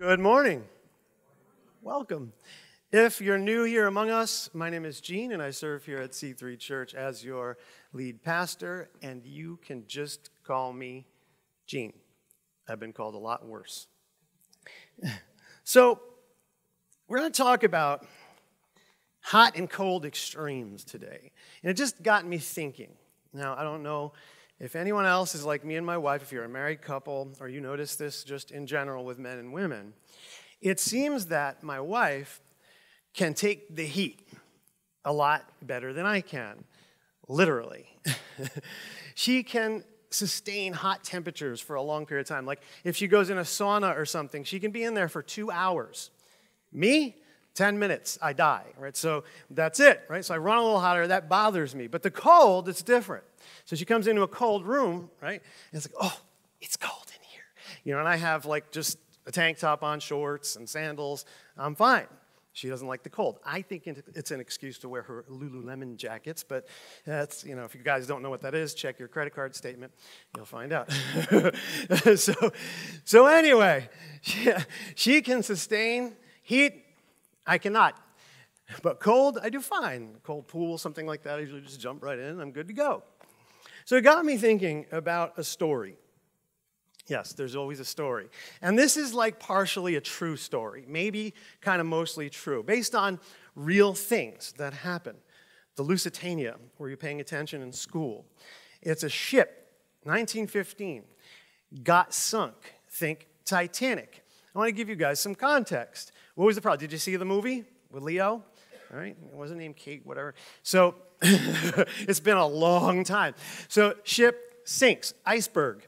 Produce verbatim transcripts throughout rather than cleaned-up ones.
Good morning. Welcome. If you're new here among us, my name is Gene, and I serve here at C three Church as your lead pastor, and you can just call me Gene. I've been called a lot worse. So, we're going to talk about hot and cold extremes today, and it just got me thinking. Now, I don't know if anyone else is like me and my wife, if you're a married couple, or you notice this just in general with men and women, it seems that my wife can take the heat a lot better than I can, literally. She can sustain hot temperatures for a long period of time. Like if she goes in a sauna or something, she can be in there for two hours. Me? ten minutes, I die, right? So that's it, right? So I run a little hotter, that bothers me. But the cold, it's different. So she comes into a cold room, right? And it's like, oh, it's cold in here. You know, and I have like just a tank top on, shorts and sandals. I'm fine. She doesn't like the cold. I think it's an excuse to wear her Lululemon jackets, but that's, you know, if you guys don't know what that is, check your credit card statement. You'll find out. so, so anyway, she, she can sustain heat. I cannot. But cold, I do fine. Cold pool, something like that, I usually just jump right in and I'm good to go. So it got me thinking about a story. Yes, there's always a story. And this is like partially a true story, maybe kind of mostly true, based on real things that happen. The Lusitania, were you paying attention in school? It's a ship, nineteen fifteen, got sunk. Think Titanic. I want to give you guys some context. What was the problem? Did you see the movie with Leo? All right, it wasn't named Kate, whatever. So it's been a long time. So ship sinks, iceberg.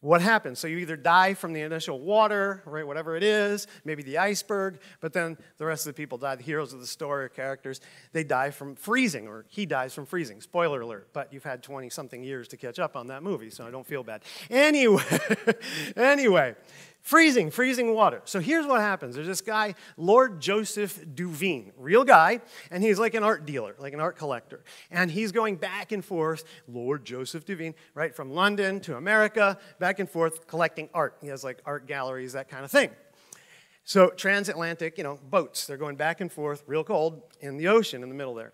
What happens? So you either die from the initial water, right, whatever it is, maybe the iceberg, but then the rest of the people die, the heroes of the story or characters, they die from freezing, or he dies from freezing. Spoiler alert, but you've had twenty-something years to catch up on that movie, so I don't feel bad. Anyway, anyway, freezing, freezing water. So here's what happens. There's this guy, Lord Joseph Duveen, real guy, and he's like an art dealer, like an art collector, and he's going back and forth, Lord Joseph Duveen, right, from London to America, back and forth collecting art. He has like art galleries, that kind of thing. So transatlantic, you know, boats. They're going back and forth, real cold, in the ocean in the middle there.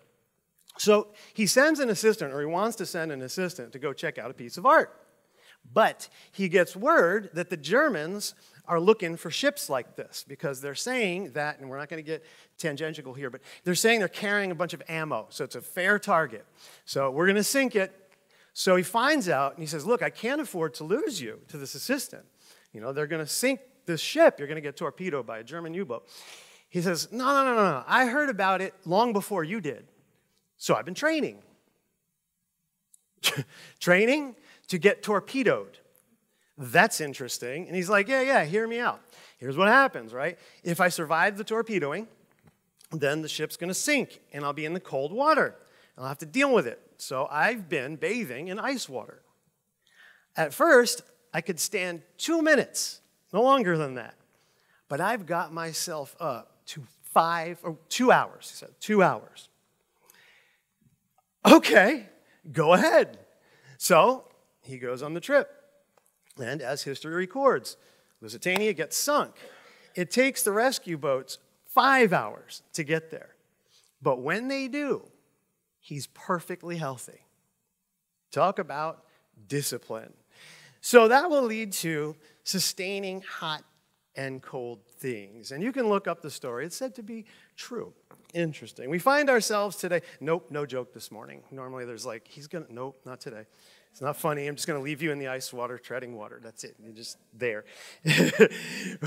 So he sends an assistant, or he wants to send an assistant to go check out a piece of art. But he gets word that the Germans are looking for ships like this because they're saying that, and we're not going to get tangential here, but they're saying they're carrying a bunch of ammo, so it's a fair target. So we're going to sink it. So he finds out, and he says, look, I can't afford to lose you to this assistant. You know, they're going to sink this ship. You're going to get torpedoed by a German U-boat. He says, no, no, no, no, no. I heard about it long before you did, so I've been training. Training to get torpedoed. That's interesting. And he's like, yeah, yeah, hear me out. Here's what happens, right? If I survive the torpedoing, then the ship's going to sink, and I'll be in the cold water. I'll have to deal with it. So I've been bathing in ice water. At first, I could stand two minutes, no longer than that. But I've got myself up to five, or two hours, he said, two hours. Okay, go ahead. So he goes on the trip. And as history records, Lusitania gets sunk. It takes the rescue boats five hours to get there. But when they do, he's perfectly healthy. Talk about discipline. So that will lead to sustaining hot and cold things. And you can look up the story. It's said to be true. Interesting. We find ourselves today. Nope, no joke this morning. Normally there's like, he's going to, nope, not today. It's not funny. I'm just going to leave you in the ice water, treading water. That's it. You're just there.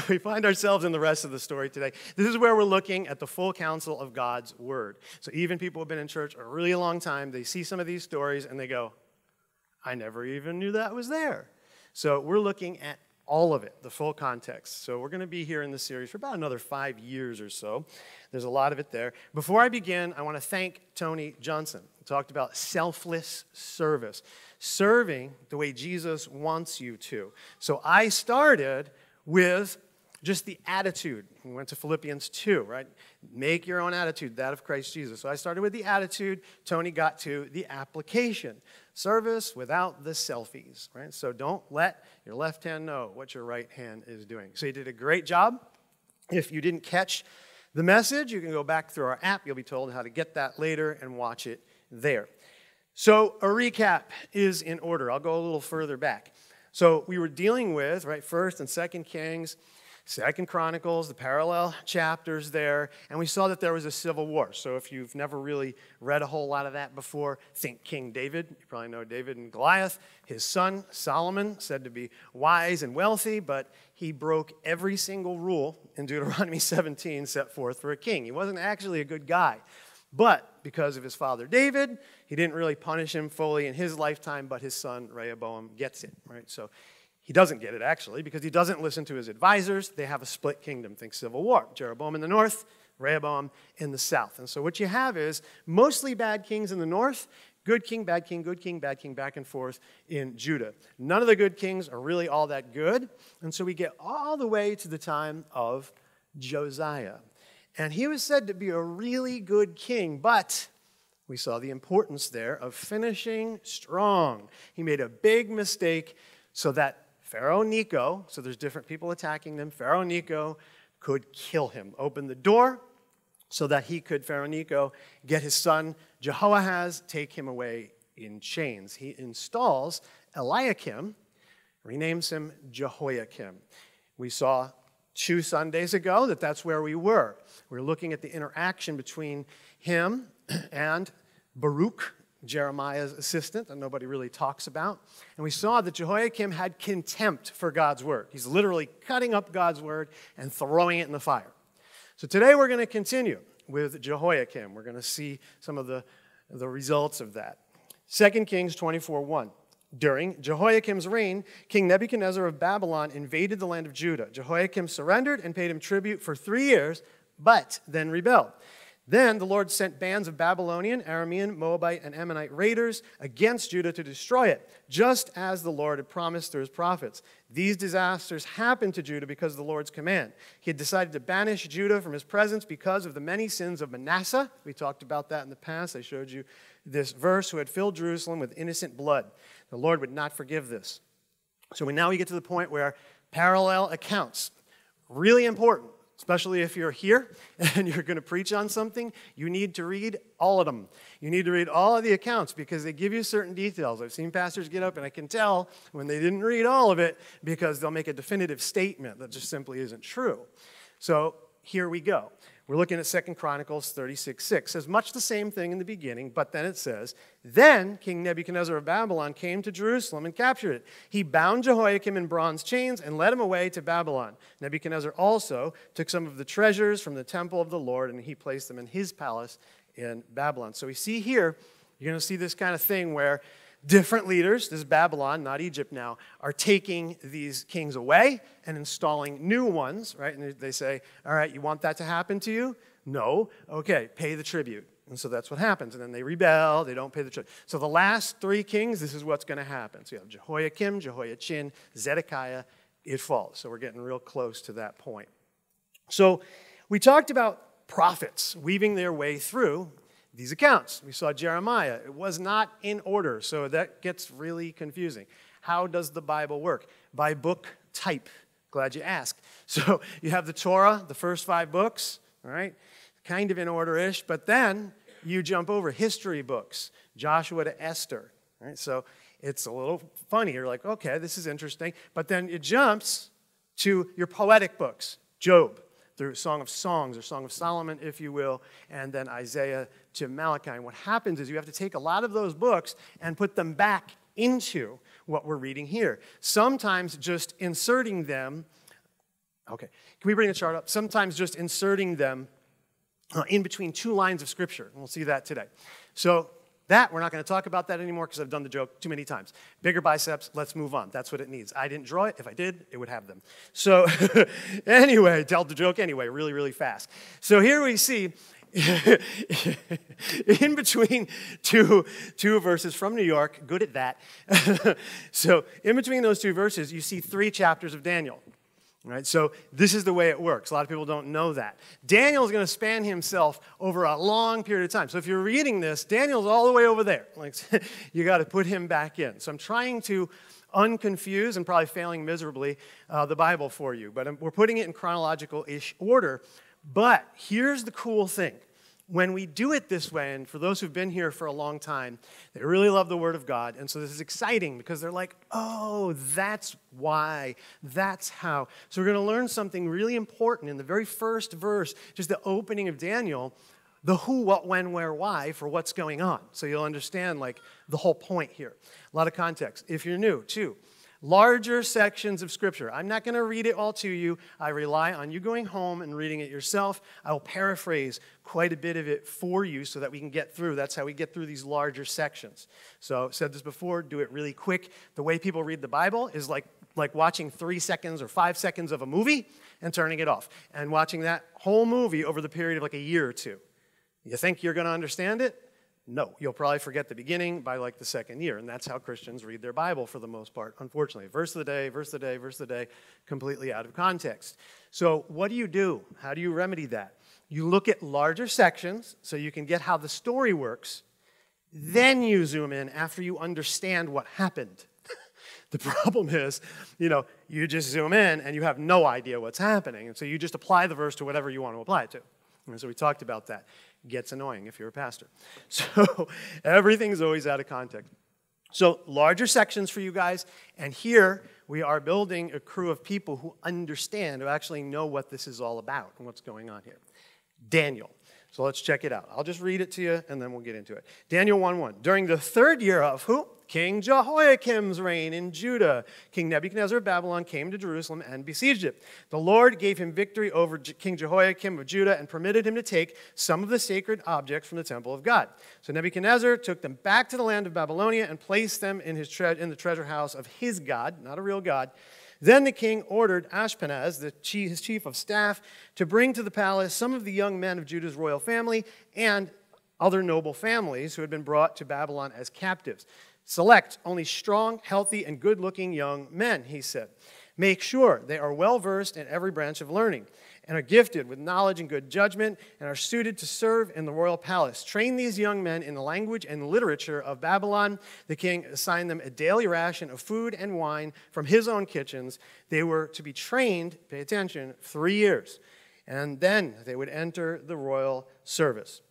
We find ourselves in the rest of the story today. This is where we're looking at the full counsel of God's word. So even people who have been in church a really long time, they see some of these stories and they go, I never even knew that was there. So we're looking at all of it, the full context. So we're going to be here in this series for about another five years or so. There's a lot of it there. Before I begin, I want to thank Tony Johnson. He talked about selfless service, serving the way Jesus wants you to. So I started with just the attitude. We went to Philippians two, right? Make your own attitude, that of Christ Jesus. So I started with the attitude. Tony got to the application. Service without the selfies, right? So don't let your left hand know what your right hand is doing. So you did a great job. If you didn't catch the message, you can go back through our app. You'll be told how to get that later and watch it there. So a recap is in order. I'll go a little further back. So we were dealing with, right, First and Second Kings, Second Chronicles, the parallel chapters there, and we saw that there was a civil war. So if you've never really read a whole lot of that before, think King David. You probably know David and Goliath. His son, Solomon, said to be wise and wealthy, but he broke every single rule in Deuteronomy seventeen set forth for a king. He wasn't actually a good guy, but because of his father David, he didn't really punish him fully in his lifetime, but his son Rehoboam gets it, right? So he doesn't get it, actually, because he doesn't listen to his advisors. They have a split kingdom. Think civil war. Jeroboam in the north, Rehoboam in the south. And so what you have is mostly bad kings in the north, good king, bad king, good king, bad king, back and forth in Judah. None of the good kings are really all that good. And so we get all the way to the time of Josiah. And he was said to be a really good king, but we saw the importance there of finishing strong. He made a big mistake so that Pharaoh Necho, so there's different people attacking them, Pharaoh Necho could kill him. Open the door so that he could, Pharaoh Necho, get his son Jehoahaz, take him away in chains. He installs Eliakim, renames him Jehoiakim. We saw two Sundays ago that that's where we were. We we're looking at the interaction between him and Baruch, Jeremiah's assistant that nobody really talks about. And we saw that Jehoiakim had contempt for God's word. He's literally cutting up God's word and throwing it in the fire. So today we're going to continue with Jehoiakim. We're going to see some of the, the results of that. Second Kings twenty-four one. During Jehoiakim's reign, King Nebuchadnezzar of Babylon invaded the land of Judah. Jehoiakim surrendered and paid him tribute for three years, but then rebelled. Then the Lord sent bands of Babylonian, Aramean, Moabite, and Ammonite raiders against Judah to destroy it, just as the Lord had promised through his prophets. These disasters happened to Judah because of the Lord's command. He had decided to banish Judah from his presence because of the many sins of Manasseh. We talked about that in the past. I showed you this verse, who had filled Jerusalem with innocent blood. The Lord would not forgive this. So we now we get to the point where parallel accounts, really important. Especially if you're here and you're going to preach on something, you need to read all of them. You need to read all of the accounts because they give you certain details. I've seen pastors get up and I can tell when they didn't read all of it because they'll make a definitive statement that just simply isn't true. So here we go. We're looking at Second Chronicles thirty-six six. It says much the same thing in the beginning, but then it says, then King Nebuchadnezzar of Babylon came to Jerusalem and captured it. He bound Jehoiakim in bronze chains and led him away to Babylon. Nebuchadnezzar also took some of the treasures from the temple of the Lord, and he placed them in his palace in Babylon. So we see here, you're going to see this kind of thing where different leaders, this is Babylon, not Egypt now, are taking these kings away and installing new ones, right? And they say, all right, you want that to happen to you? No. Okay, pay the tribute. And so that's what happens. And then they rebel, they don't pay the tribute. So the last three kings, this is what's going to happen. So you have Jehoiakim, Jehoiachin, Zedekiah, it falls. So we're getting real close to that point. So we talked about prophets weaving their way through these accounts. We saw Jeremiah. It was not in order, so that gets really confusing. How does the Bible work? By book type. Glad you asked. So you have the Torah, the first five books, all right? Kind of in order-ish, but then you jump over history books, Joshua to Esther, all right? So it's a little funny. You're like, okay, this is interesting. But then it jumps to your poetic books, Job, through Song of Songs or Song of Solomon, if you will, and then Isaiah to Malachi. And what happens is you have to take a lot of those books and put them back into what we're reading here. Sometimes just inserting them, okay, can we bring the chart up? Sometimes just inserting them uh, in between two lines of scripture. And we'll see that today. So that, we're not going to talk about that anymore because I've done the joke too many times. Bigger biceps, let's move on. That's what it needs. I didn't draw it. If I did, it would have them. So anyway, tell the joke anyway, really, really fast. So here we see in between two, two verses from New York, good at that. So in between those two verses, you see three chapters of Daniel. Right? So this is the way it works. A lot of people don't know that. Daniel's going to span himself over a long period of time. So if you're reading this, Daniel's all the way over there. Like, you got to put him back in. So I'm trying to unconfused and probably failing miserably uh, the Bible for you. But we're putting it in chronological-ish order. But here's the cool thing. When we do it this way, and for those who've been here for a long time, they really love the Word of God. And so this is exciting because they're like, oh, that's why, that's how. So we're going to learn something really important in the very first verse, just the opening of Daniel, the who, what, when, where, why for what's going on. So you'll understand like the whole point here. A lot of context. If you're new, too. Larger sections of Scripture. I'm not going to read it all to you. I rely on you going home and reading it yourself. I will paraphrase quite a bit of it for you so that we can get through. That's how we get through these larger sections. So I've said this before, do it really quick. The way people read the Bible is like, like watching three seconds or five seconds of a movie and turning it off. And watching that whole movie over the period of like a year or two. You think you're going to understand it? No, you'll probably forget the beginning by like the second year, and that's how Christians read their Bible for the most part, unfortunately. Verse of the day, verse of the day, verse of the day, completely out of context. So what do you do? How do you remedy that? You look at larger sections so you can get how the story works, then you zoom in after you understand what happened. The problem is, you know, you just zoom in and you have no idea what's happening, and so you just apply the verse to whatever you want to apply it to. And so we talked about that. Gets annoying if you're a pastor. So everything's always out of context. So larger sections for you guys. And here we are building a crew of people who understand, who actually know what this is all about and what's going on here. Daniel. So let's check it out. I'll just read it to you and then we'll get into it. Daniel one one. During the third year of who? King Jehoiakim's reign in Judah, King Nebuchadnezzar of Babylon came to Jerusalem and besieged it. The Lord gave him victory over King Jehoiakim of Judah and permitted him to take some of the sacred objects from the temple of God. So Nebuchadnezzar took them back to the land of Babylonia and placed them in, his tre in the treasure house of his god, not a real god. Then the king ordered Ashpenaz, the chief, his chief of staff, to bring to the palace some of the young men of Judah's royal family and other noble families who had been brought to Babylon as captives. Select only strong, healthy, and good-looking young men, he said. Make sure they are well-versed in every branch of learning and are gifted with knowledge and good judgment and are suited to serve in the royal palace. Train these young men in the language and literature of Babylon. The king assigned them a daily ration of food and wine from his own kitchens. They were to be trained, pay attention, three years. And then they would enter the royal service.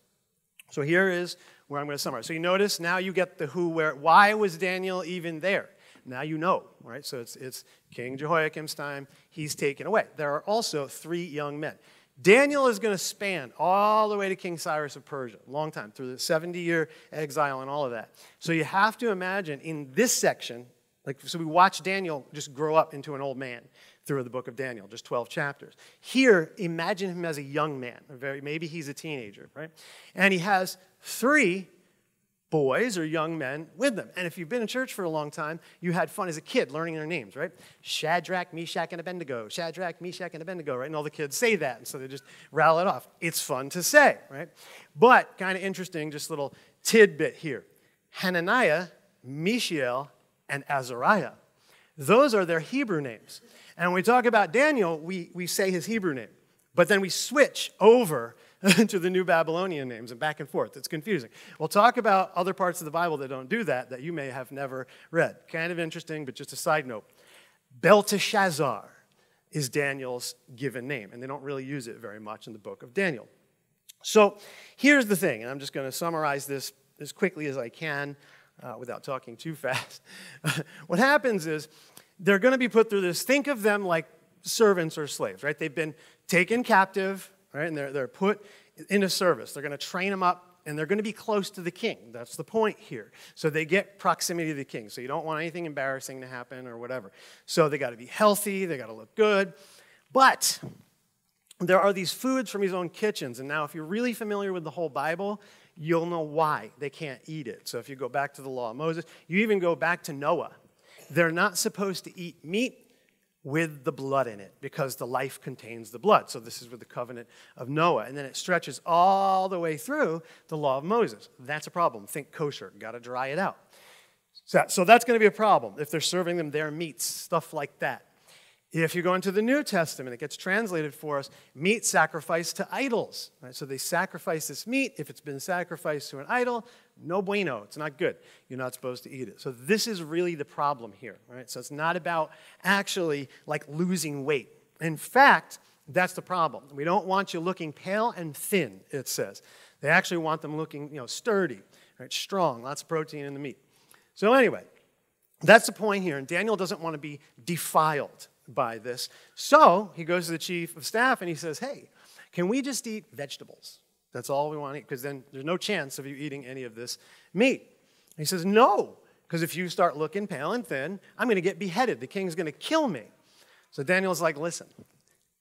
So here is where I'm going to summarize. So you notice now you get the who, where, why was Daniel even there? Now you know, right? So it's, it's King Jehoiakim's time. He's taken away. There are also three young men. Daniel is going to span all the way to King Cyrus of Persia, long time, through the seventy-year exile and all of that. So you have to imagine in this section, like, so we watch Daniel just grow up into an old man through the book of Daniel, just twelve chapters. Here, imagine him as a young man. A very, maybe he's a teenager, right? And he has three boys or young men with them. And if you've been in church for a long time, you had fun as a kid learning their names, right? Shadrach, Meshach, and Abednego. Shadrach, Meshach, and Abednego, right? And all the kids say that, and so they just rattle it off. It's fun to say, right? But kind of interesting, just a little tidbit here. Hananiah, Mishael, and Azariah. Those are their Hebrew names. And when we talk about Daniel, we, we say his Hebrew name. But then we switch over to the new Babylonian names and back and forth. It's confusing. We'll talk about other parts of the Bible that don't do that, that you may have never read. Kind of interesting, but just a side note. Belteshazzar is Daniel's given name, and they don't really use it very much in the book of Daniel. So here's the thing, and I'm just going to summarize this as quickly as I can uh, without talking too fast. What happens is, they're going to be put through this. Think of them like servants or slaves, right? They've been taken captive, right? And they're, they're put into service. They're going to train them up, and they're going to be close to the king. That's the point here. So they get proximity to the king. So you don't want anything embarrassing to happen or whatever. So they got to be healthy. They got to look good. But there are these foods from his own kitchens. And now if you're really familiar with the whole Bible, you'll know why they can't eat it. So if you go back to the law of Moses, you even go back to Noah. They're not supposed to eat meat with the blood in it because the life contains the blood. So this is with the covenant of Noah. And then it stretches all the way through the law of Moses. That's a problem. Think kosher. Got to dry it out. So, so that's going to be a problem if they're serving them their meats, stuff like that. If you go into the New Testament, it gets translated for us, meat sacrificed to idols. Right? So they sacrifice this meat. If it's been sacrificed to an idol, no bueno. It's not good. You're not supposed to eat it. So this is really the problem here. Right? So it's not about actually like losing weight. In fact, that's the problem. We don't want you looking pale and thin, it says. They actually want them looking, you know, sturdy, right? Strong, lots of protein in the meat. So anyway, that's the point here. And Daniel doesn't want to be defiled by this. So he goes to the chief of staff and he says, hey, can we just eat vegetables? That's all we want to eat, because then there's no chance of you eating any of this meat. And he says, no, because if you start looking pale and thin, I'm going to get beheaded. The king's going to kill me. So Daniel's like, listen,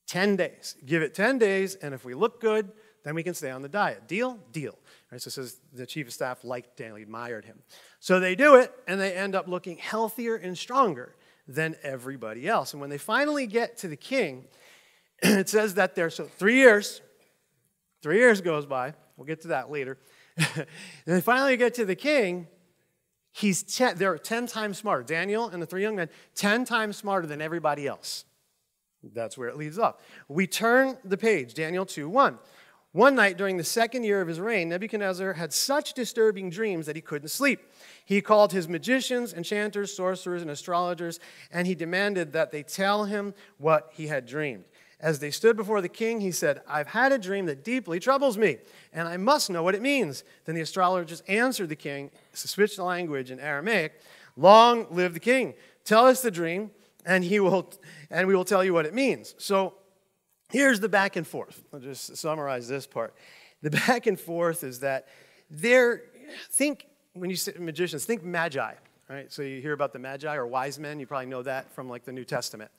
ten days. Give it ten days, and if we look good, then we can stay on the diet. Deal? Deal. All right, so it says the chief of staff liked Daniel, admired him. So they do it, and they end up looking healthier and stronger than everybody else. And when they finally get to the king, it says that there, so three years, three years goes by. We'll get to that later. And they finally get to the king. He's ten, they're ten times smarter. Daniel and the three young men, ten times smarter than everybody else. That's where it leads up. We turn the page, Daniel two one. One night during the second year of his reign, Nebuchadnezzar had such disturbing dreams that he couldn't sleep. He called his magicians, enchanters, sorcerers, and astrologers, and he demanded that they tell him what he had dreamed. As they stood before the king, he said, I've had a dream that deeply troubles me, and I must know what it means. Then the astrologers answered the king, switched the language in Aramaic, long live the king. Tell us the dream, and he will, and we will tell you what it means. So here's the back and forth. I'll just summarize this part. The back and forth is that they're, think, when you say magicians, think magi, right? So you hear about the magi or wise men. You probably know that from like the New Testament.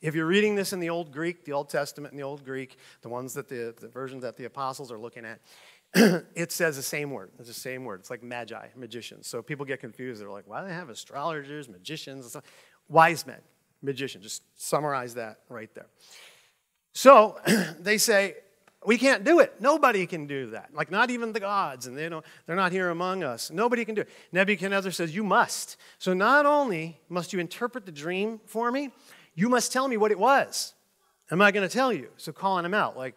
If you're reading this in the Old Greek, the Old Testament in the Old Greek, the ones that the, the versions that the apostles are looking at, it says the same word. It's the same word. It's like magi, magicians. So people get confused. They're like, why do they have astrologers, magicians, and stuff? Wise men, magicians. Just summarize that right there. So they say, we can't do it. Nobody can do that. Like, not even the gods, and they don't, they're not here among us. Nobody can do it. Nebuchadnezzar says, you must. So not only must you interpret the dream for me, you must tell me what it was. I'm not going to tell you. So calling him out, like,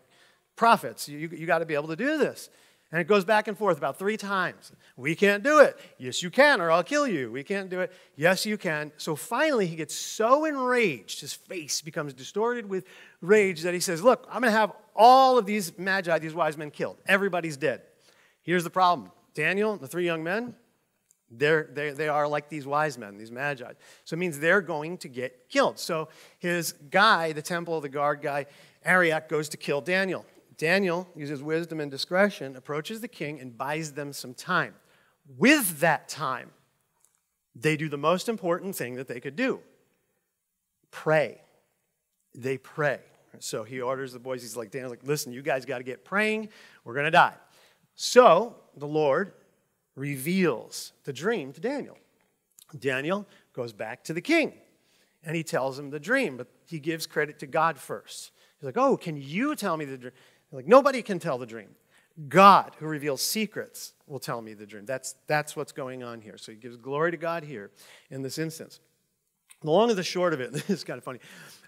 prophets, you, you got to be able to do this. And it goes back and forth about three times. We can't do it. Yes, you can, or I'll kill you. We can't do it. Yes, you can. So finally, he gets so enraged, his face becomes distorted with rage, that he says, look, I'm going to have all of these magi, these wise men, killed. Everybody's dead. Here's the problem. Daniel and the three young men, they're, they, they are like these wise men, these magi. So it means they're going to get killed. So his guy, the temple of the guard guy, Arioch, goes to kill Daniel. Daniel uses wisdom and discretion, approaches the king, and buys them some time. With that time, they do the most important thing that they could do. Pray. They pray. So he orders the boys, he's like, Daniel's like, listen, you guys got to get praying. We're going to die. So the Lord reveals the dream to Daniel. Daniel goes back to the king, and he tells him the dream, but he gives credit to God first. He's like, oh, can you tell me the dream? Like, nobody can tell the dream. God, who reveals secrets, will tell me the dream. That's, that's what's going on here. So he gives glory to God here in this instance. The long and the short of it, this is kind of funny.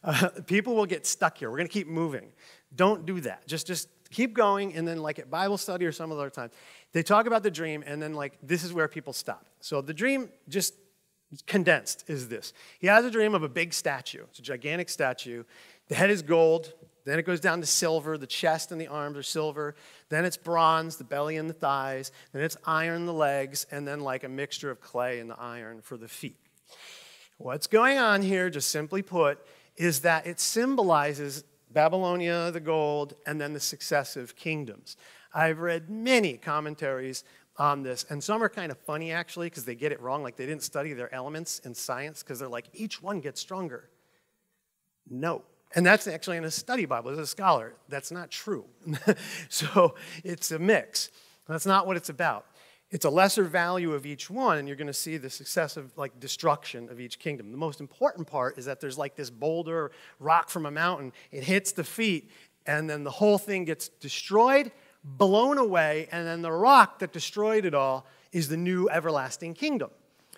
Uh, people will get stuck here. We're going to keep moving. Don't do that. Just, just keep going, and then like at Bible study or some other time, they talk about the dream, and then like this is where people stop. So the dream just condensed is this. He has a dream of a big statue. It's a gigantic statue. The head is gold. Then it goes down to silver. The chest and the arms are silver. Then it's bronze, the belly and the thighs. Then it's iron, the legs. And then like a mixture of clay and the iron for the feet. What's going on here, just simply put, is that it symbolizes Babylonia, the gold, and then the successive kingdoms. I've read many commentaries on this, and some are kind of funny, actually, because they get it wrong. Like, they didn't study their elements in science, because they're like, each one gets stronger. No. And that's actually in a study Bible. As a scholar, that's not true. So it's a mix. That's not what it's about. It's a lesser value of each one, and you're going to see the successive like destruction of each kingdom. The most important part is that there's like this boulder rock from a mountain. It hits the feet, and then the whole thing gets destroyed, blown away, and then the rock that destroyed it all is the new everlasting kingdom.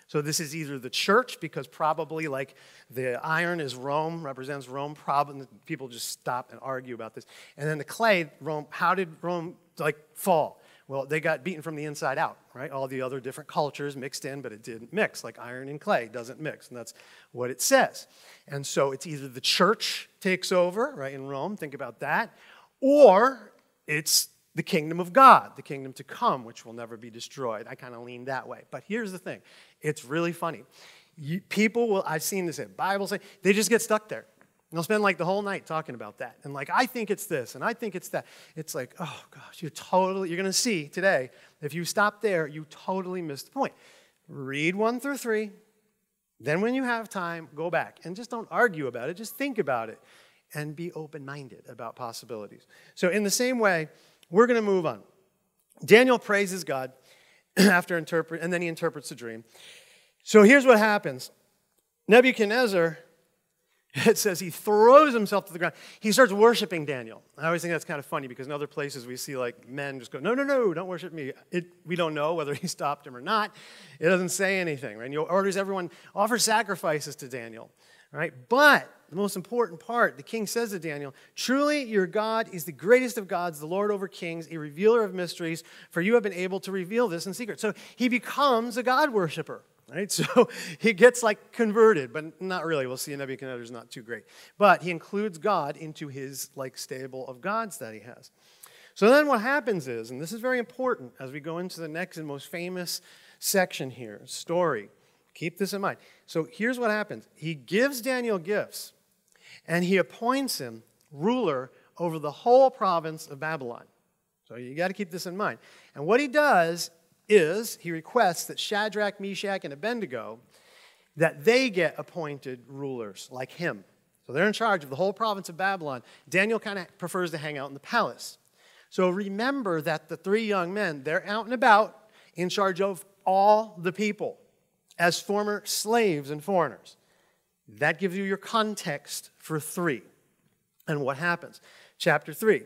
So this is either the church, because probably like the iron is Rome, represents Rome, probably people just stop and argue about this. And then the clay, Rome, how did Rome like fall? Well, they got beaten from the inside out, right? All the other different cultures mixed in, but it didn't mix, like iron and clay doesn't mix, and that's what it says. And so it's either the church takes over, right, in Rome, think about that, or it's the kingdom of God, the kingdom to come, which will never be destroyed. I kind of lean that way. But here's the thing. It's really funny. You, people will, I've seen this at Bible study, they just get stuck there. And they'll spend like the whole night talking about that. And like, I think it's this, and I think it's that. It's like, oh gosh, you're totally, you're going to see today, if you stop there, you totally missed the point. Read one through three. Then when you have time, go back. And just don't argue about it. Just think about it. And be open-minded about possibilities. So in the same way, we're going to move on. Daniel praises God after interpret, and then he interprets the dream. So here's what happens. Nebuchadnezzar, it says he throws himself to the ground. He starts worshiping Daniel. I always think that's kind of funny because in other places we see like men just go, no, no, no, don't worship me. It, we don't know whether he stopped him or not. It doesn't say anything, right? And he orders everyone, offer sacrifices to Daniel, right? But the most important part, the king says to Daniel, truly your God is the greatest of gods, the Lord over kings, a revealer of mysteries, for you have been able to reveal this in secret. So he becomes a God worshiper, right? So he gets like converted, but not really. We'll see Nebuchadnezzar's not too great. But he includes God into his like stable of gods that he has. So then what happens is, and this is very important as we go into the next and most famous section here, story. Keep this in mind. So here's what happens. He gives Daniel gifts. And he appoints him ruler over the whole province of Babylon. So you got to keep this in mind. And what he does is he requests that Shadrach, Meshach, and Abednego, that they get appointed rulers like him. So they're in charge of the whole province of Babylon. Daniel kind of prefers to hang out in the palace. So remember that the three young men, they're out and about in charge of all the people as former slaves and foreigners. That gives you your context for three and what happens. Chapter three.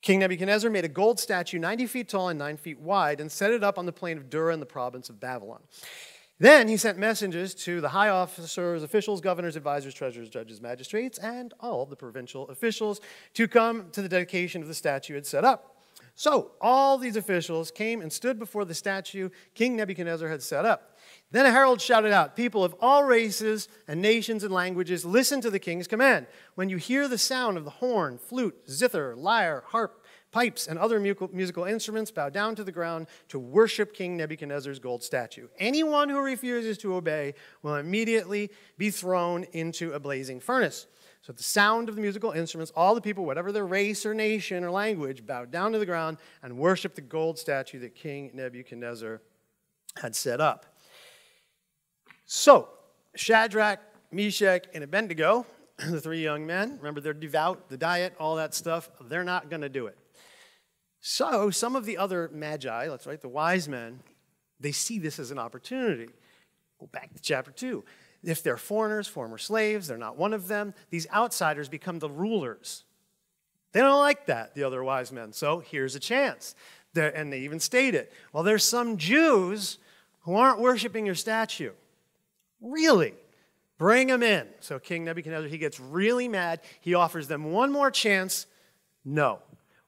King Nebuchadnezzar made a gold statue ninety feet tall and nine feet wide and set it up on the plain of Dura in the province of Babylon. Then he sent messengers to the high officers, officials, governors, advisors, treasurers, judges, magistrates, and all the provincial officials to come to the dedication of the statue he had set up. So all these officials came and stood before the statue King Nebuchadnezzar had set up. Then a herald shouted out, people of all races and nations and languages, listen to the king's command. When you hear the sound of the horn, flute, zither, lyre, harp, pipes, and other musical instruments, bow down to the ground to worship King Nebuchadnezzar's gold statue. Anyone who refuses to obey will immediately be thrown into a blazing furnace. So at the sound of the musical instruments, all the people, whatever their race or nation or language, bow down to the ground and worship the gold statue that King Nebuchadnezzar had set up. So, Shadrach, Meshach, and Abednego, the three young men, remember they're devout, the diet, all that stuff, they're not going to do it. So, some of the other magi, let's write the wise men, they see this as an opportunity. Go back to chapter two. If they're foreigners, former slaves, they're not one of them, these outsiders become the rulers. They don't like that, the other wise men, so here's a chance. They're, and they even state it. Well, there's some Jews who aren't worshiping your statue. Really? Bring them in. So King Nebuchadnezzar, he gets really mad. He offers them one more chance. No.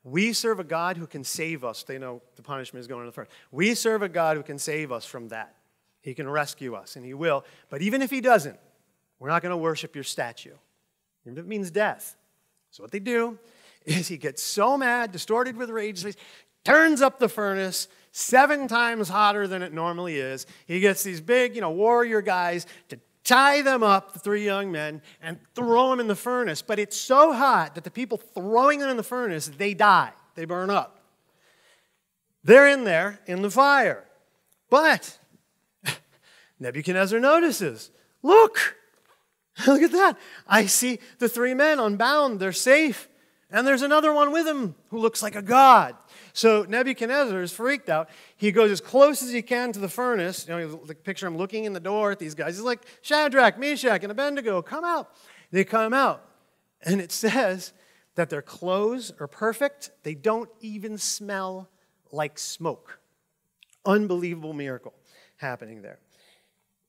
We serve a God who can save us. They know the punishment is going to the furnace. We serve a God who can save us from that. He can rescue us, and he will. But even if he doesn't, we're not going to worship your statue. It means death. So what they do is he gets so mad, distorted with rage, turns up the furnace, seven times hotter than it normally is. He gets these big, you know, warrior guys to tie them up, the three young men, and throw them in the furnace. But it's so hot that the people throwing them in the furnace, they die. They burn up. They're in there in the fire. But Nebuchadnezzar notices, look, look at that. I see the three men unbound. They're safe. And there's another one with him who looks like a god. So Nebuchadnezzar is freaked out. He goes as close as he can to the furnace. You know, picture him looking in the door at these guys. He's like, Shadrach, Meshach, and Abednego, come out. They come out. And it says that their clothes are perfect. They don't even smell like smoke. Unbelievable miracle happening there.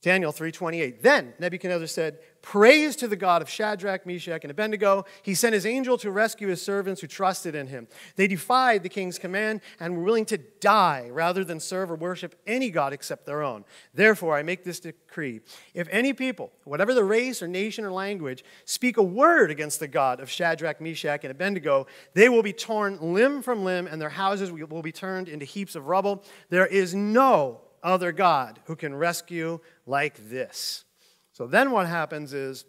Daniel three twenty-eight. Then Nebuchadnezzar said, "Praise to the God of Shadrach, Meshach, and Abednego. He sent his angel to rescue his servants who trusted in him. They defied the king's command and were willing to die rather than serve or worship any god except their own. Therefore, I make this decree. If any people, whatever the race or nation or language, speak a word against the God of Shadrach, Meshach, and Abednego, they will be torn limb from limb and their houses will be turned into heaps of rubble. There is no other God who can rescue like this." So then what happens is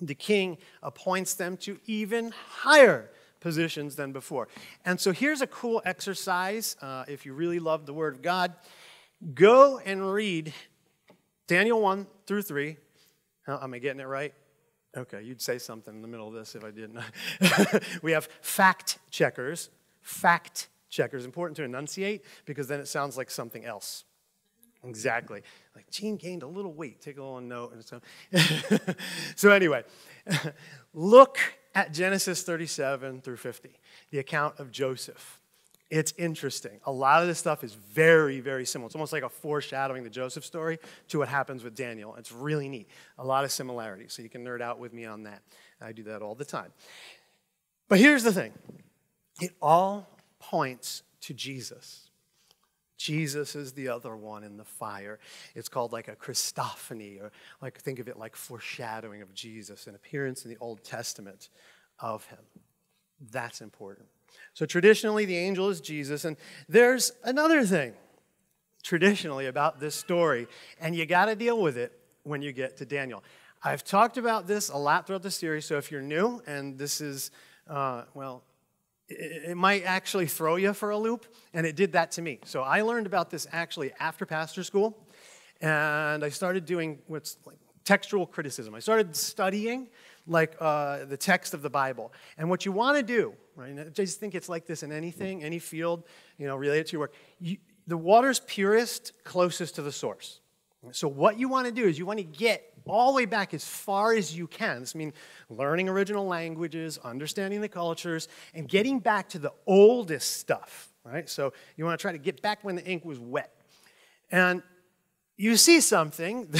the king appoints them to even higher positions than before. And so here's a cool exercise, uh, if you really love the Word of God. Go and read Daniel one through three. How, am I getting it right? Okay, you'd say something in the middle of this if I didn't. We have fact checkers. Fact checkers. Important to enunciate because then it sounds like something else. Exactly. Like, Gene gained a little weight. Take a little note. And so, so anyway, look at Genesis thirty-seven through fifty, the account of Joseph. It's interesting. A lot of this stuff is very, very similar. It's almost like a foreshadowing the Joseph story to what happens with Daniel. It's really neat. A lot of similarities. So you can nerd out with me on that. I do that all the time. But here's the thing. It all points to Jesus. Jesus is the other one in the fire. It's called like a Christophany, or like think of it like foreshadowing of Jesus, an appearance in the Old Testament of him. That's important. So traditionally, the angel is Jesus. And there's another thing traditionally about this story, and you got to deal with it when you get to Daniel. I've talked about this a lot throughout the series, so if you're new and this is, uh, well, it might actually throw you for a loop, and it did that to me. So I learned about this actually after pastor school, and I started doing what's like textual criticism. I started studying like uh, the text of the Bible. And what you want to do, right, I just think it's like this in anything, any field, you know, related to your work. You, the water's purest, closest to the source. So what you want to do is you want to get all the way back as far as you can. This means learning original languages, understanding the cultures, and getting back to the oldest stuff, right? So you want to try to get back when the ink was wet. And you see something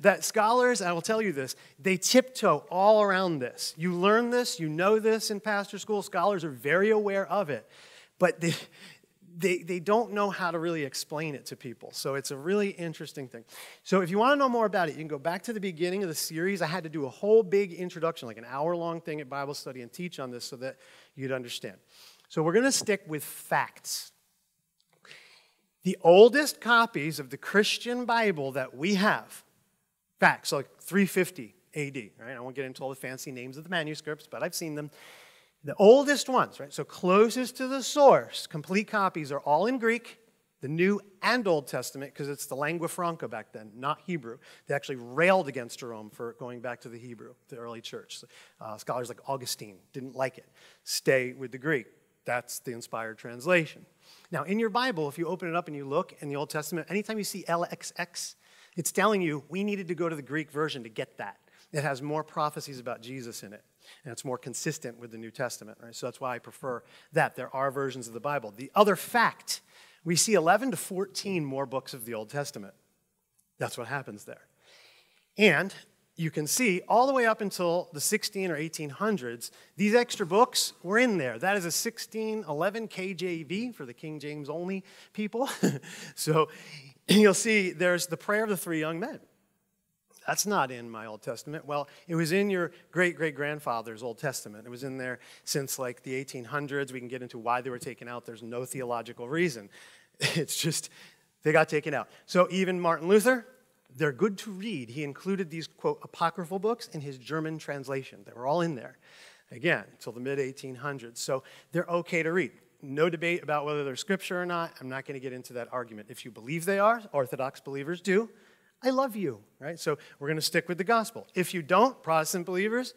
that scholars, I will tell you this, they tiptoe all around this. You learn this, you know this in pastor school. Scholars are very aware of it, but they... They, they don't know how to really explain it to people. So it's a really interesting thing. So if you want to know more about it, you can go back to the beginning of the series. I had to do a whole big introduction, like an hour-long thing at Bible study and teach on this so that you'd understand. So we're going to stick with facts. The oldest copies of the Christian Bible that we have, facts, like three fifty A D, right? I won't get into all the fancy names of the manuscripts, but I've seen them. The oldest ones, right, so closest to the source, complete copies are all in Greek, the New and Old Testament, because it's the lingua franca back then, not Hebrew. They actually railed against Jerome for going back to the Hebrew, the early church. Uh, scholars like Augustine didn't like it. Stay with the Greek. That's the inspired translation. Now, in your Bible, if you open it up and you look in the Old Testament, anytime you see L X X, it's telling you we needed to go to the Greek version to get that. It has more prophecies about Jesus in it. And it's more consistent with the New Testament, right? So that's why I prefer that. There are versions of the Bible. The other fact, we see eleven to fourteen more books of the Old Testament. That's what happens there. And you can see all the way up until the sixteen or eighteen hundreds, these extra books were in there. That is a sixteen eleven K J V for the King James only people. So you'll see there's the prayer of the three young men. That's not in my Old Testament. Well, it was in your great-great-grandfather's Old Testament. It was in there since, like, the eighteen hundreds. We can get into why they were taken out. There's no theological reason. It's just they got taken out. So even Martin Luther, they're good to read. He included these, quote, apocryphal books in his German translation. They were all in there, again, until the mid eighteen hundreds. So they're okay to read. No debate about whether they're scripture or not. I'm not going to get into that argument. If you believe they are, Orthodox believers do. I love you, right? So we're going to stick with the gospel. If you don't, Protestant believers,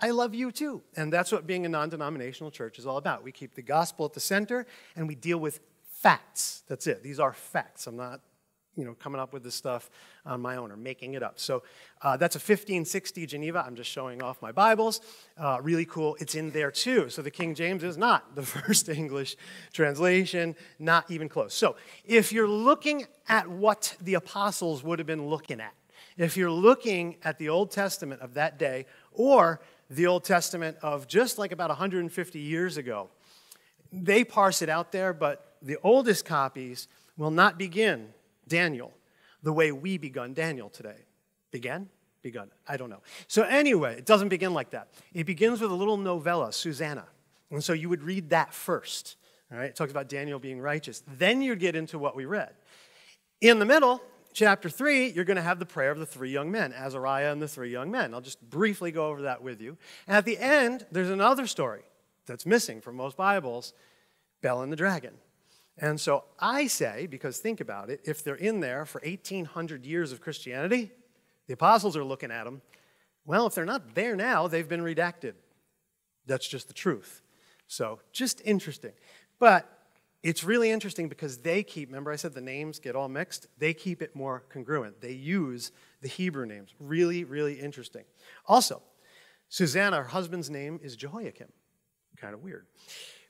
I love you too. And that's what being a non-denominational church is all about. We keep the gospel at the center, and we deal with facts. That's it. These are facts. I'm not, you know, coming up with this stuff on my own or making it up. So uh, that's a fifteen sixty Geneva. I'm just showing off my Bibles. Uh, really cool. It's in there too. So the King James is not the first English translation, not even close. So if you're looking at what the apostles would have been looking at, If you're looking at the Old Testament of that day or the Old Testament of just like about one hundred fifty years ago, they parse it out there, but the oldest copies will not begin Daniel the way we begun Daniel today. Began? Begun. I don't know. So anyway, it doesn't begin like that. It begins with a little novella, Susanna. And so you would read that first. All right? It talks about Daniel being righteous. Then you get into what we read. In the middle, chapter three, you're going to have the prayer of the three young men, Azariah and the three young men. I'll just briefly go over that with you. And at the end, there's another story that's missing from most Bibles, Bel and the dragon. And so I say, because think about it, if they're in there for eighteen hundred years of Christianity, the apostles are looking at them. Well, if they're not there now, they've been redacted. That's just the truth. So just interesting. But it's really interesting because they keep, remember I said the names get all mixed? They keep it more congruent. They use the Hebrew names. Really, really interesting. Also, Susanna, her husband's name is Jehoiakim. Kind of weird.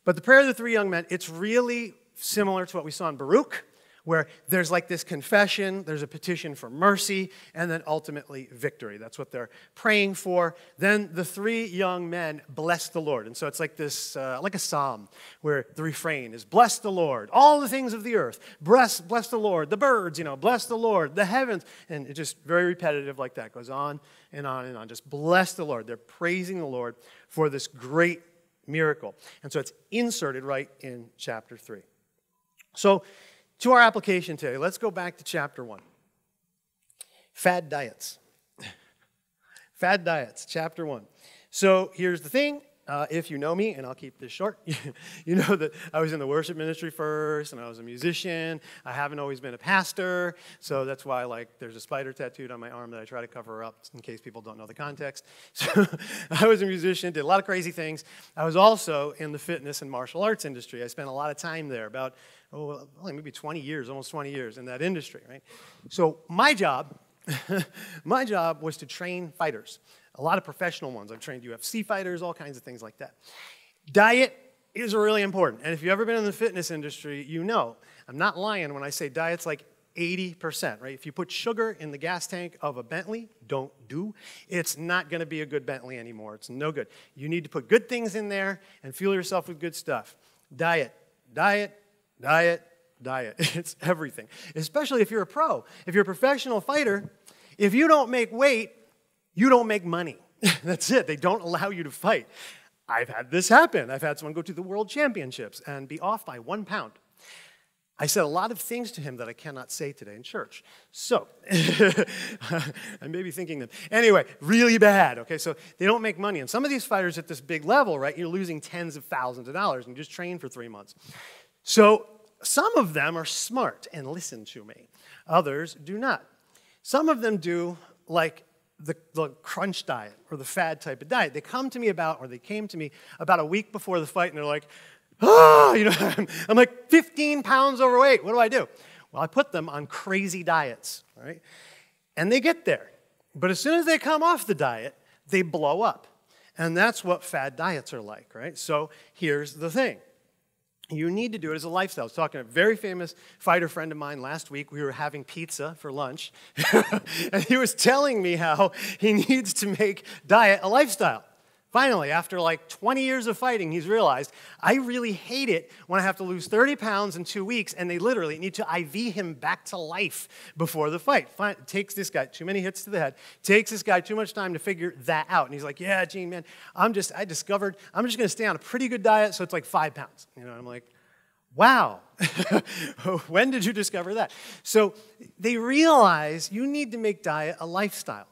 But the prayer of the three young men, it's really similar to what we saw in Baruch, where there's like this confession, there's a petition for mercy, and then ultimately victory. That's what they're praying for. Then the three young men bless the Lord. And so it's like this, uh, like a psalm, where the refrain is, bless the Lord, all the things of the earth, bless, bless the Lord, the birds, you know, bless the Lord, the heavens. And it just very repetitive like that, goes on and on and on. Just bless the Lord. They're praising the Lord for this great miracle. And so it's inserted right in chapter three. So to our application today, let's go back to chapter one. Fad diets. Fad diets, chapter one. So here's the thing. Uh, if you know me, and I'll keep this short, you know that I was in the worship ministry first, and I was a musician. I haven't always been a pastor, so that's why, like, there's a spider tattooed on my arm that I try to cover up in case people don't know the context. So I was a musician, did a lot of crazy things. I was also in the fitness and martial arts industry. I spent a lot of time there, about, oh, maybe twenty years, almost twenty years in that industry, right? So my job, my job was to train fighters. A lot of professional ones. I've trained U F C fighters, all kinds of things like that. Diet is really important. And if you've ever been in the fitness industry, you know. I'm not lying when I say diet's like eighty percent, right? If you put sugar in the gas tank of a Bentley, don't do. It's not going to be a good Bentley anymore. It's no good. You need to put good things in there and fuel yourself with good stuff. Diet, diet, diet, diet. It's everything. Especially if you're a pro. If you're a professional fighter, if you don't make weight, you don't make money. That's it. They don't allow you to fight. I've had this happen. I've had someone go to the world championships and be off by one pound. I said a lot of things to him that I cannot say today in church. So, I may be thinking them. Anyway, really bad, okay? So they don't make money. And some of these fighters at this big level, right, you're losing tens of thousands of dollars and you just train for three months. So some of them are smart and listen to me. Others do not. Some of them do like The, the crunch diet or the fad type of diet. They come to me about, or they came to me about a week before the fight, and they're like, oh, you know, I'm, I'm like fifteen pounds overweight. What do I do? Well, I put them on crazy diets, right? And they get there. But as soon as they come off the diet, they blow up. And that's what fad diets are like, right? So here's the thing. You need to do it as a lifestyle. I was talking to a very famous fighter friend of mine last week. We were having pizza for lunch. And he was telling me how he needs to make diet a lifestyle. Finally, after like twenty years of fighting, he's realized, I really hate it when I have to lose thirty pounds in two weeks, and they literally need to I V him back to life before the fight. It takes this guy too many hits to the head, takes this guy too much time to figure that out. And he's like, yeah, Gene, man, I'm just, I discovered, I'm just going to stay on a pretty good diet, so it's like five pounds. You know, I'm like, wow, when did you discover that? So they realize you need to make diet a lifestyle.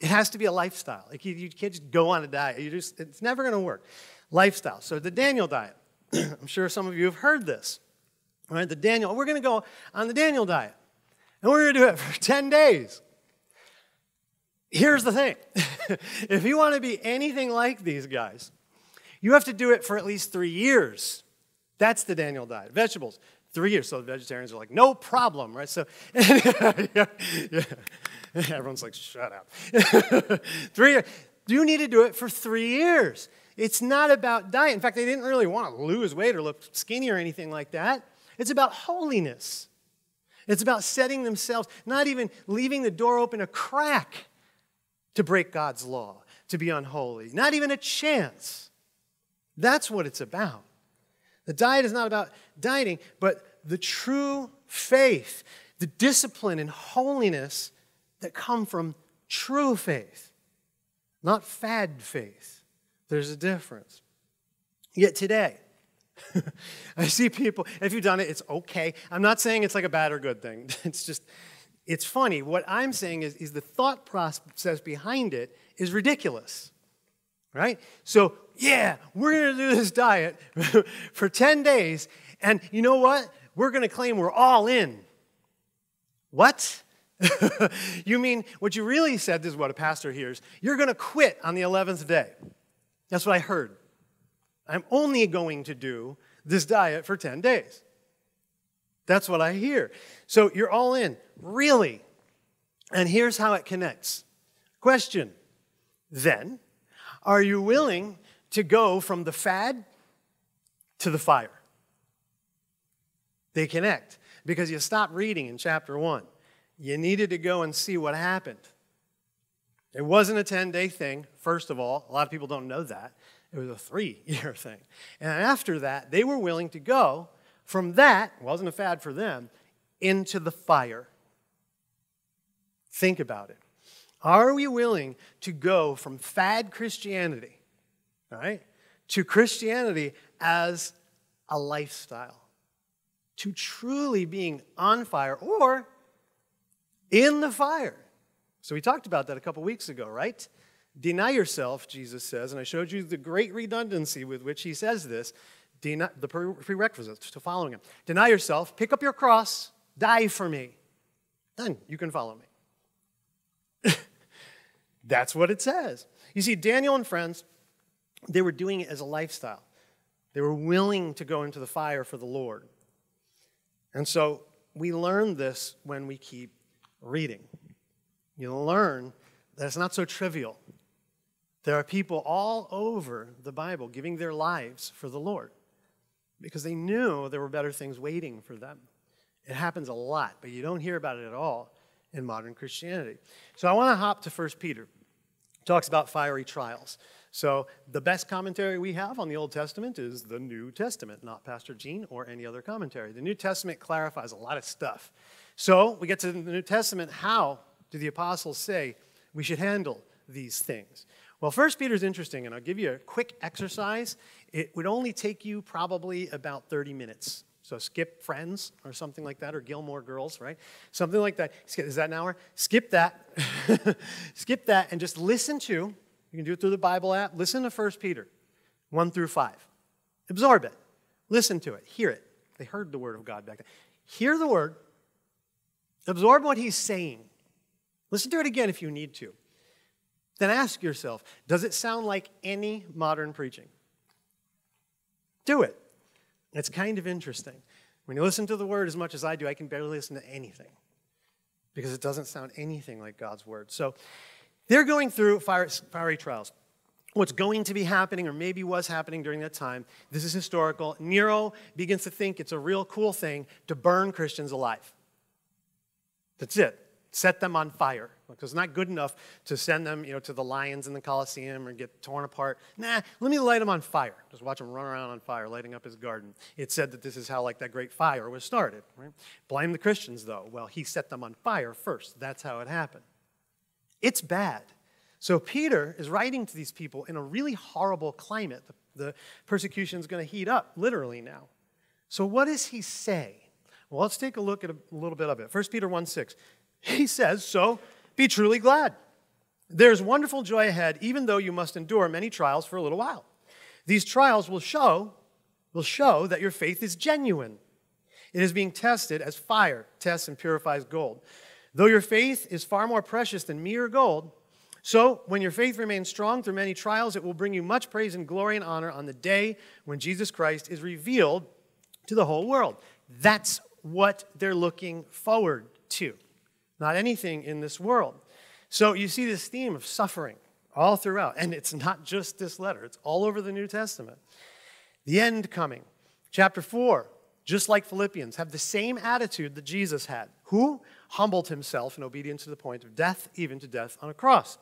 It has to be a lifestyle. Like you, you can't just go on a diet. You just, it's never going to work. Lifestyle. So the Daniel diet. I'm sure some of you have heard this. All right, the Daniel. We're going to go on the Daniel diet. And we're going to do it for ten days. Here's the thing. If you want to be anything like these guys, you have to do it for at least three years. That's the Daniel diet. Vegetables, three years. So the vegetarians are like, no problem, right? So, yeah, yeah. Everyone's like, shut up. Three years. You need to do it for three years. It's not about diet. In fact, they didn't really want to lose weight or look skinny or anything like that. It's about holiness. It's about setting themselves, not even leaving the door open a crack to break God's law, to be unholy. Not even a chance. That's what it's about. The diet is not about dieting, but the true faith, the discipline and holiness that come from true faith, not fad faith. There's a difference. Yet today, I see people, if you've done it, it's okay. I'm not saying it's like a bad or good thing. It's just, it's funny. What I'm saying is, is the thought process behind it is ridiculous, right? So, yeah, we're going to do this diet for ten days, and you know what? We're going to claim we're all in. What? You mean, what you really said, this is what a pastor hears, you're going to quit on the eleventh day. That's what I heard. I'm only going to do this diet for ten days. That's what I hear. So you're all in. Really? And here's how it connects. Question, then, are you willing to go from the fad to the fire? They connect because you stopped reading in chapter one. You needed to go and see what happened. It wasn't a ten-day thing, first of all. A lot of people don't know that. It was a three-year thing. And after that, they were willing to go from that, wasn't a fad for them, into the fire. Think about it. Are we willing to go from fad Christianity, right, to Christianity as a lifestyle, to truly being on fire or in the fire? So we talked about that a couple weeks ago, right? Deny yourself, Jesus says, and I showed you the great redundancy with which he says this, deny, the prerequisites to following him. Deny yourself, pick up your cross, die for me. Then you can follow me. That's what it says. You see, Daniel and friends, they were doing it as a lifestyle. They were willing to go into the fire for the Lord. And so we learn this when we keep reading. You learn that it's not so trivial. There are people all over the Bible giving their lives for the Lord because they knew there were better things waiting for them. It happens a lot, but you don't hear about it at all in modern Christianity. So I want to hop to First Peter. It talks about fiery trials. So the best commentary we have on the Old Testament is the New Testament, not Pastor Gene or any other commentary. The New Testament clarifies a lot of stuff. So we get to the New Testament. How do the apostles say we should handle these things? Well, First Peter is interesting, and I'll give you a quick exercise. It would only take you probably about thirty minutes. So skip Friends or something like that, or Gilmore Girls, right? Something like that. Is that an hour? Skip that. Skip that and just listen to, you can do it through the Bible app, listen to First Peter one through five. Absorb it. Listen to it. Hear it. They heard the word of God back then. Hear the word. Absorb what he's saying. Listen to it again if you need to. Then ask yourself, does it sound like any modern preaching? Do it. It's kind of interesting. When you listen to the word as much as I do, I can barely listen to anything because it doesn't sound anything like God's word. So they're going through fiery trials. What's going to be happening or maybe was happening during that time, this is historical. Nero begins to think it's a real cool thing to burn Christians alive. That's it. Set them on fire. Because it's not good enough to send them, you know, to the lions in the Colosseum or get torn apart. Nah, let me light them on fire. Just watch them run around on fire, lighting up his garden. It said that this is how, like, that great fire was started. Right? Blame the Christians, though. Well, he set them on fire first. That's how it happened. It's bad. So Peter is writing to these people in a really horrible climate. The, the persecution is going to heat up, literally now. So what does he say? Well, let's take a look at a little bit of it. First Peter one six. He says, so be truly glad. There's wonderful joy ahead, even though you must endure many trials for a little while. These trials will show, will show that your faith is genuine. It is being tested as fire tests and purifies gold. Though your faith is far more precious than mere gold, so when your faith remains strong through many trials, it will bring you much praise and glory and honor on the day when Jesus Christ is revealed to the whole world. That's what they're looking forward to. Not anything in this world. So you see this theme of suffering all throughout. And it's not just this letter. It's all over the New Testament. The end coming. Chapter four, just like Philippians, have the same attitude that Jesus had, who humbled himself in obedience to the point of death, even to death on a cross.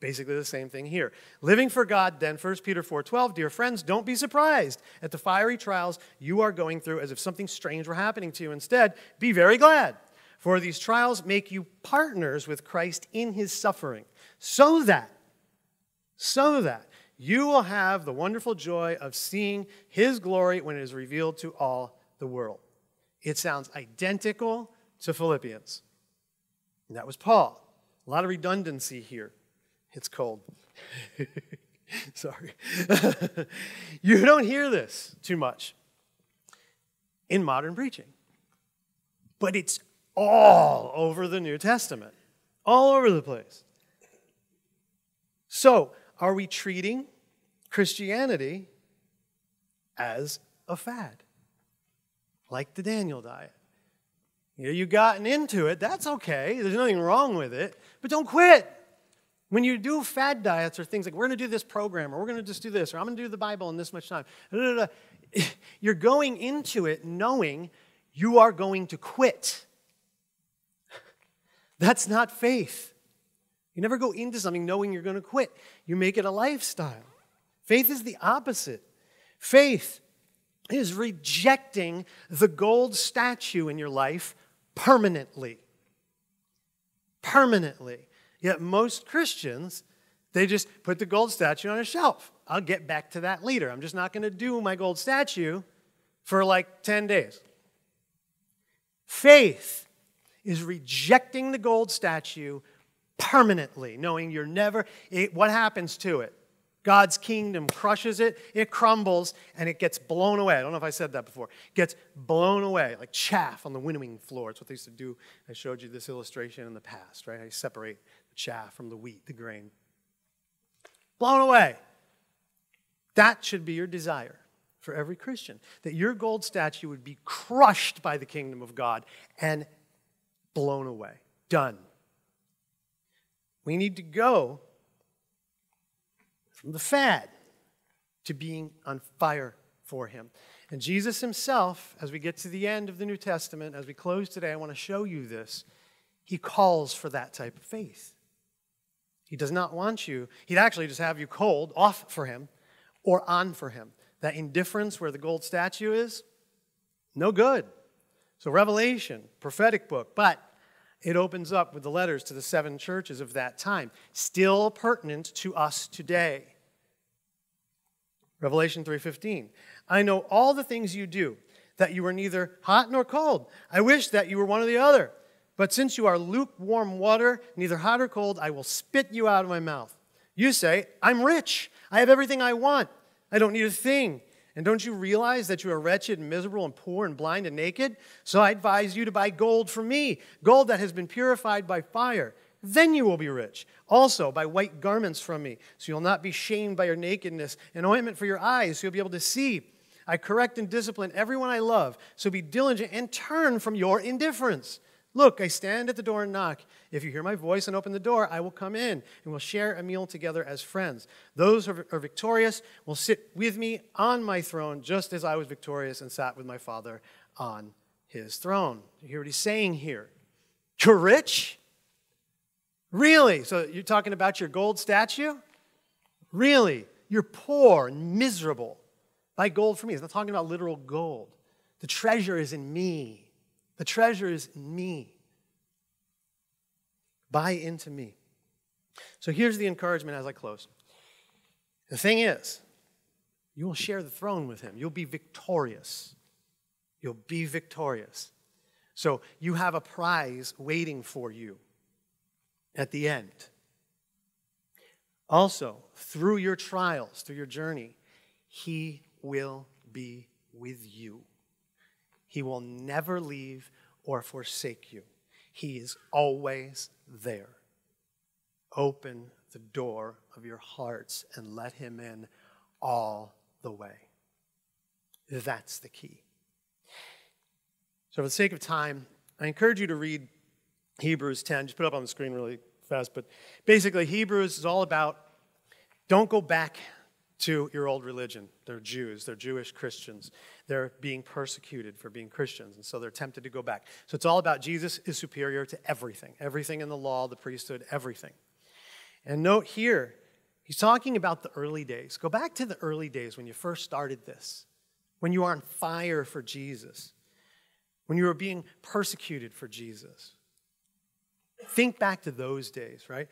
Basically the same thing here. Living for God, then, First Peter four twelve, dear friends, don't be surprised at the fiery trials you are going through as if something strange were happening to you. Instead, be very glad, for these trials make you partners with Christ in his suffering, so that, so that you will have the wonderful joy of seeing his glory when it is revealed to all the world. It sounds identical to Philippians. And that was Paul. A lot of redundancy here. It's cold. Sorry. You don't hear this too much in modern preaching. But it's all over the New Testament. All over the place. So, are we treating Christianity as a fad? Like the Daniel diet. You know, you've gotten into it. That's okay. There's nothing wrong with it. But don't quit. When you do fad diets or things like, we're going to do this program, or we're going to just do this, or I'm going to do the Bible in this much time, you're going into it knowing you are going to quit. That's not faith. You never go into something knowing you're going to quit. You make it a lifestyle. Faith is the opposite. Faith is rejecting the gold statue in your life permanently. Permanently. Yet most Christians, they just put the gold statue on a shelf. I'll get back to that later. I'm just not going to do my gold statue for like ten days. Faith is rejecting the gold statue permanently, knowing you're never, it, what happens to it? God's kingdom crushes it, it crumbles, and it gets blown away. I don't know if I said that before. It gets blown away like chaff on the winnowing floor. It's what they used to do. I showed you this illustration in the past, right? I separate chaff from the wheat, the grain. Blown away. That should be your desire for every Christian, that your gold statue would be crushed by the kingdom of God and blown away. Done. We need to go from the fad to being on fire for him. And Jesus himself, as we get to the end of the New Testament, as we close today, I want to show you this. He calls for that type of faith. He does not want you. He'd actually just have you cold, off for him, or on for him. That indifference where the gold statue is, no good. So Revelation, prophetic book, but it opens up with the letters to the seven churches of that time, still pertinent to us today. Revelation three fifteen, I know all the things you do, that you are neither hot nor cold. I wish that you were one or the other. But since you are lukewarm water, neither hot or cold, I will spit you out of my mouth. You say, I'm rich. I have everything I want. I don't need a thing. And don't you realize that you are wretched and miserable and poor and blind and naked? So I advise you to buy gold from me, gold that has been purified by fire. Then you will be rich. Also, buy white garments from me, so you'll not be shamed by your nakedness, and ointment for your eyes, so you'll be able to see. I correct and discipline everyone I love, so be diligent and turn from your indifference. Look, I stand at the door and knock. If you hear my voice and open the door, I will come in and we'll share a meal together as friends. Those who are victorious will sit with me on my throne, just as I was victorious and sat with my Father on his throne. You hear what he's saying here? You're rich? Really? So you're talking about your gold statue? Really? You're poor and miserable. Buy gold for me. He's not talking about literal gold. The treasure is in me. The treasure is me. Buy into me. So here's the encouragement as I close. The thing is, you will share the throne with him. You'll be victorious. You'll be victorious. So you have a prize waiting for you at the end. Also, through your trials, through your journey, he will be with you. He will never leave or forsake you. He is always there. Open the door of your hearts and let him in all the way. That's the key. So for the sake of time, I encourage you to read Hebrews ten. Just put it up on the screen really fast. But basically, Hebrews is all about don't go back to your old religion. They're Jews. They're Jewish Christians. They're being persecuted for being Christians, and so they're tempted to go back. So it's all about Jesus is superior to everything, everything in the law, the priesthood, everything. And note here, he's talking about the early days. Go back to the early days when you first started this, when you were on fire for Jesus, when you were being persecuted for Jesus. Think back to those days, right?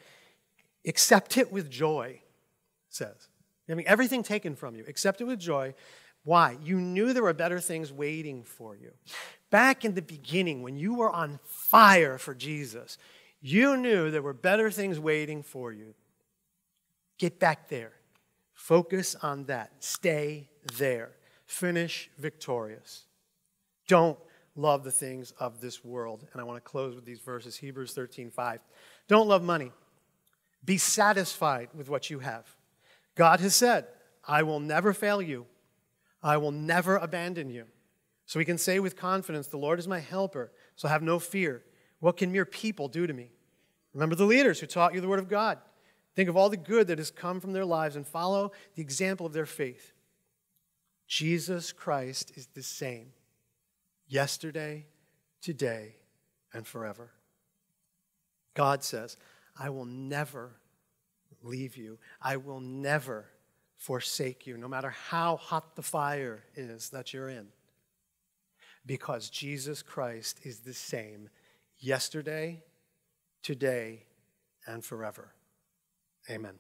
Accept it with joy, it says. I mean, everything taken from you, accept it with joy. Why? You knew there were better things waiting for you. Back in the beginning, when you were on fire for Jesus, you knew there were better things waiting for you. Get back there. Focus on that. Stay there. Finish victorious. Don't love the things of this world. And I want to close with these verses, Hebrews thirteen five. Don't love money. Be satisfied with what you have. God has said, I will never fail you. I will never abandon you. So we can say with confidence, the Lord is my helper, so have no fear. What can mere people do to me? Remember the leaders who taught you the word of God. Think of all the good that has come from their lives and follow the example of their faith. Jesus Christ is the same yesterday, today, and forever. God says, I will never leave you. I will never forsake you, no matter how hot the fire is that you're in. Because Jesus Christ is the same yesterday, today, and forever. Amen.